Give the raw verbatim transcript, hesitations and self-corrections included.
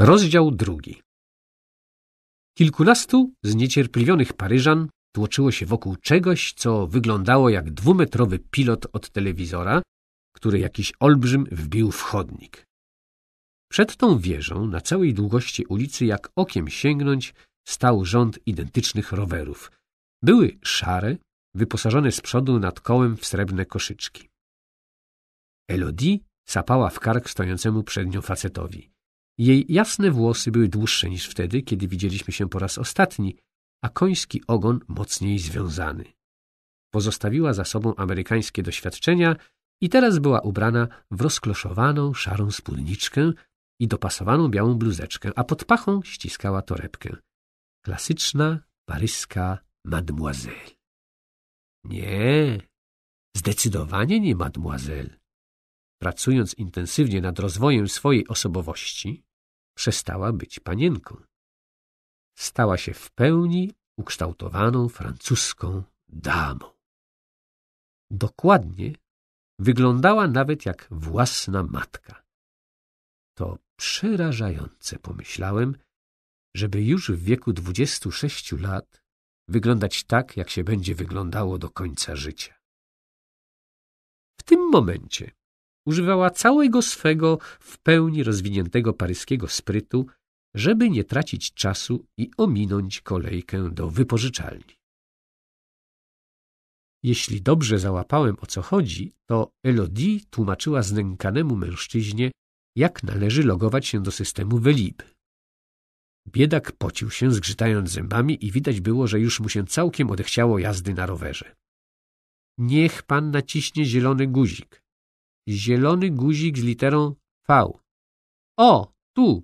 Rozdział drugi. Kilkunastu zniecierpliwionych Paryżan tłoczyło się wokół czegoś, co wyglądało jak dwumetrowy pilot od telewizora, który jakiś olbrzym wbił w chodnik. Przed tą wieżą, na całej długości ulicy, jak okiem sięgnąć, stał rząd identycznych rowerów. Były szare, wyposażone z przodu nad kołem w srebrne koszyczki. Elodie sapała w kark stojącemu przed nią facetowi. Jej jasne włosy były dłuższe niż wtedy, kiedy widzieliśmy się po raz ostatni, a koński ogon mocniej związany. Pozostawiła za sobą amerykańskie doświadczenia i teraz była ubrana w rozkloszowaną szarą spódniczkę i dopasowaną białą bluzeczkę, a pod pachą ściskała torebkę. Klasyczna paryska mademoiselle. Nie, zdecydowanie nie mademoiselle. Pracując intensywnie nad rozwojem swojej osobowości, przestała być panienką. Stała się w pełni ukształtowaną francuską damą. Dokładnie wyglądała nawet jak własna matka. To przerażające, pomyślałem, żeby już w wieku dwudziestu sześciu lat wyglądać tak, jak się będzie wyglądało do końca życia. W tym momencie używała całego swego w pełni rozwiniętego paryskiego sprytu, żeby nie tracić czasu i ominąć kolejkę do wypożyczalni. Jeśli dobrze załapałem, o co chodzi, to Elodie tłumaczyła znękanemu mężczyźnie, jak należy logować się do systemu Velib. Biedak pocił się, zgrzytając zębami, i widać było, że już mu się całkiem odechciało jazdy na rowerze. — Niech pan naciśnie zielony guzik. Zielony guzik z literą V. — O, tu!